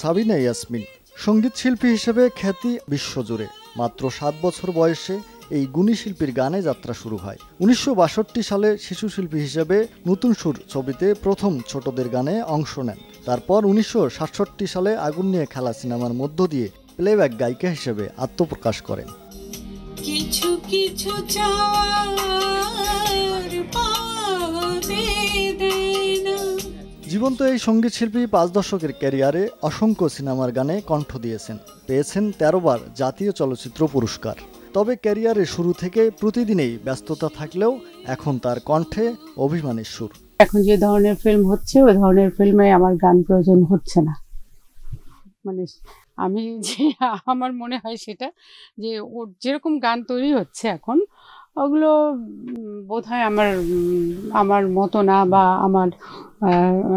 সাবিনা ইয়াসমিন সঙ্গীত শিল্পী হিসেবে খ্যাতি বিশ্বজুড়ে। মাত্র 7 বছর বয়সে এই গুণী শিল্পীর গানে যাত্রা শুরু হয়। ১৯৬২ সালে শিশু শিল্পী হিসেবে নতুন সুর ছবিতে প্রথম ছোটদের গানে অংশ নেন। তারপর ১৯৬৭ সালে আগুন নিয়ে খেলা সিনেমার মধ্য দিয়ে প্লেব্যাক গায়িকা হিসেবে আত্মপ্রকাশ করেন। কিছু কিছু জীবন্ত এই সঙ্গীত শিল্পী 5 দশকের ক্যারিয়ারে অসংখ্য সিনেমার গানে কণ্ঠ দিয়েছেন, পেয়েছেন 13 বার জাতীয় চলচ্চিত্র পুরস্কার। তবে ক্যারিয়ারের শুরু থেকে প্রতিদিনেই ব্যস্ততা থাকলেও এখন তার কণ্ঠে অভিমানের সুর। এখন যে ধরনের ফিল্ম হচ্ছে ওই ধরনের ফিল্মে আমার গান প্রয়োজন হচ্ছে না। মানে আমি যে আমার মনে হয় সেটা যে ওর যেরকম গান তৈরি হচ্ছে এখন ওগুলো বোধহয় আমার মতো না, বা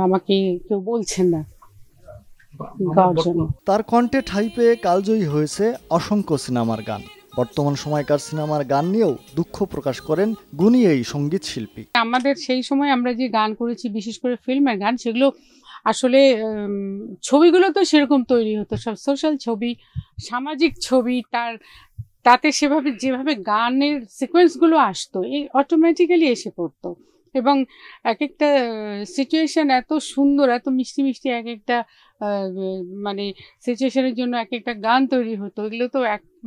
আমাকে কেউ বলছেন না। তার কণ্ঠে ঠাঁই পেয়ে কালজয়ী হয়েছে অসংখ্য সিনেমার গান। বর্তমান সময়কার সিনেমার গান নিয়েও দুঃখ প্রকাশ করেন গুণী এই সঙ্গীত শিল্পী। আমাদের সেই সময় আমরা যে গান করেছি, বিশেষ করে ফিল্মের গান, সেগুলো আসলে ছবিগুলো তো সেরকম তৈরি হতো, সব সোশ্যাল ছবি, সামাজিক ছবি। তাতে সেভাবে যেভাবে গানের সিকোয়েন্সগুলো আসতো এই অটোমেটিক্যালি এসে পড়তো, এবং এক একটা সিচুয়েশান এত সুন্দর, এত মিষ্টি মিষ্টি এক একটা মানে সিচুয়েশানের জন্য এক একটা গান তৈরি হতো। এগুলো তো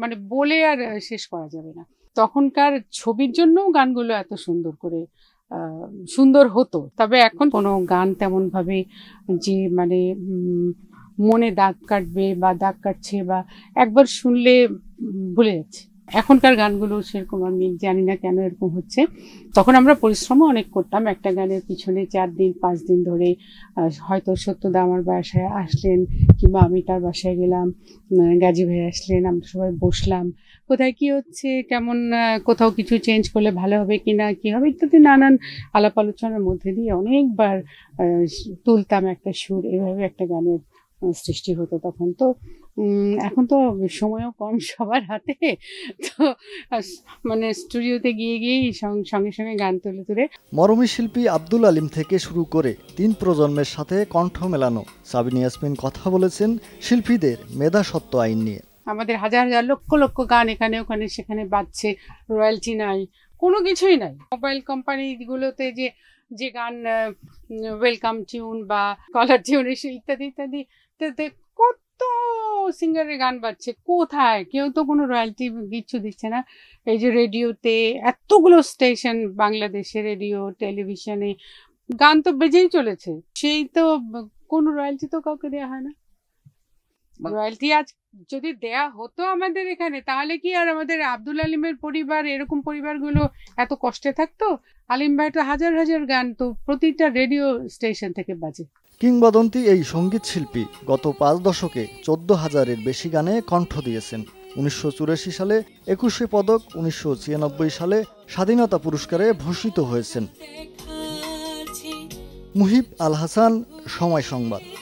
মানে বলে আর শেষ করা যাবে না। তখনকার ছবির জন্যও গানগুলো এত সুন্দর করে সুন্দর হতো। তবে এখন কোনো গান তেমনভাবে যে মানে মনে দাগ কাটবে বা দাগ কাটছে বা একবার শুনলে ভুলে যাচ্ছে। এখনকার গানগুলো সেরকম আমি জানি না কেন এরকম হচ্ছে। তখন আমরা পরিশ্রমও অনেক করতাম, একটা গানের পিছনে 4-5 দিন ধরে, হয়তো সত্যদা আমার বাসায় আসলেন কিংবা আমি তার বাসায় গেলাম, গাজী ভাই আসলেন, আমরা সবাই বসলাম কোথায় কি হচ্ছে, কেমন, কোথাও কিছু চেঞ্জ করলে ভালো হবে কিনা, কি হবে ইত্যাদি নানান আলাপ আলোচনার মধ্যে দিয়ে অনেকবার তুলতাম একটা সুর। এভাবে একটা গানের সৃষ্টি হতো তখন। তো এখন তো সময়ও কম সবার হাতে, তো মানে স্টুডিওতে গিয়েই সঙ্গে সঙ্গে গান তুলে তুলে। মরমী শিল্পী আব্দুল আলিম থেকে শুরু করে 3 প্রজন্মের সাথে কণ্ঠ মেলানো সাবিনা ইয়াসমিন কথা বলেছেন শিল্পীদের মেধাস্বত্ব আইন নিয়ে। আমাদের হাজার হাজার লক্ষ লক্ষ গান এখানে ওখানে সেখানে বাজছে, রয়্যালটি নাই, কোনো কিছুই নাই। মোবাইল কোম্পানিগুলোতে যে গান ওয়েলকাম টিউন বা কলার টিউন ইত্যাদি ইত্যাদি কত সিঙ্গারের গান বাজছে, কোথায় কেউ তো কোনো রয়্যালটি কিচ্ছু দিচ্ছে না। এই যে রেডিওতে এতগুলো স্টেশন বাংলাদেশে, রেডিও টেলিভিশনে গান তো বেজেই চলেছে, সেই তো কোনো রয়্যালটি তো কাউকে দেওয়া হয় না। রয়্যালটি আজ যদি দেয়া হতো আমাদের এখানে, তাহলে কি আর আমাদের আব্দুল আলিমের পরিবার এরকম পরিবারগুলো এত কষ্টে থাকতো? আলিম ভাই তো হাজার হাজার গান তো প্রতিটা রেডিও স্টেশন থেকে বাজে। কিংবদন্তি এই সঙ্গীত শিল্পী গত 5 দশকে 14,000-এর বেশি গানে কণ্ঠ দিয়েছেন। 1984 সালে 21শে পদক, 1996 সালে স্বাধীনতা পুরস্কারে ভূষিত হয়েছেন। মুহিব আল হাসান, সময় সংবাদ।